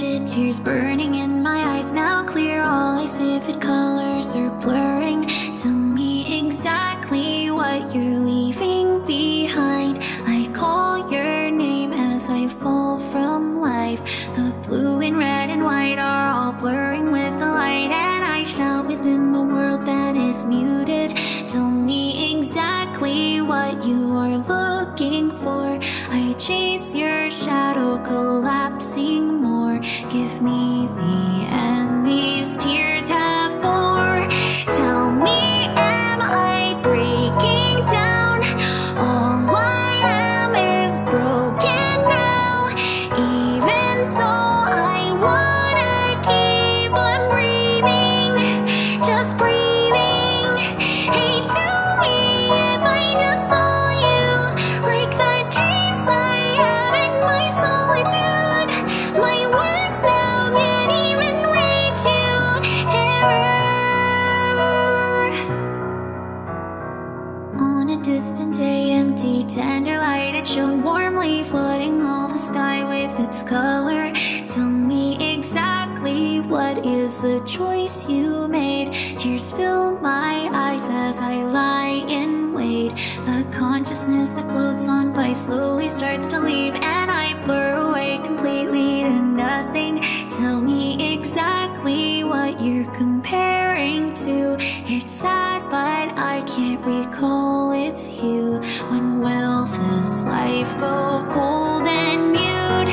Wretched tears burning in my eyes now clear. All these vivid colors are blurring. Tell me exactly what you're leaving behind. I call your name as I fall from life. The blue and red and white are all blurring with the light, and I shout within the world that is muted. Tell me exactly what you are looking for. I chase your shadow collapsing more. Give me the end these tears have bore. Tell me, am I breaking down? All I am is broken now. Even so, I wanna keep on breathing, just breathing. Hey, tell me if I just saw you like the dreams I have in my solitude. My words now can't even reach you. Error. On a distant day, empty tender light had shone warmly, flooding all the sky with its color. Tell me exactly what is the choice you made. Tears fill my eyes as I lie in wait. The consciousness that floats on by slowly starts to leave, and I blur away completely. Nothing. Tell me exactly what you're comparing to. It's sad, but I can't recall its hue. When will this life go cold and mute?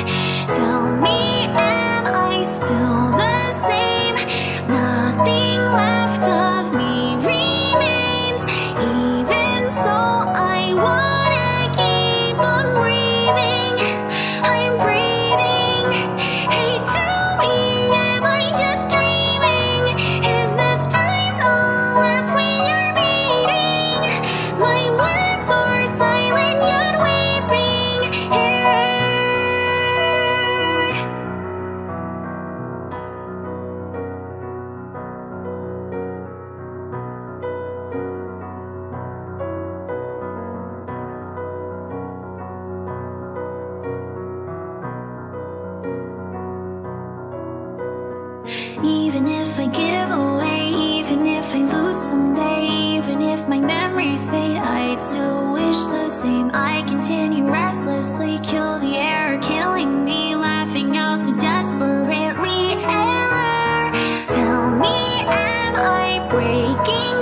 Tell me, am I still the same? Nothing left of me remains. Even so, I wanna keep on breathing. I'm breathing. Hey, tell me, am I just dreaming? Is this time the last we are meeting? My words are silent yet weeping. Even if I give away, even if I lose someday, even if my memories fade, I'd still wish the same. I continue restlessly, kill the air, killing me, laughing out so desperately. Error. Tell me, am I breaking?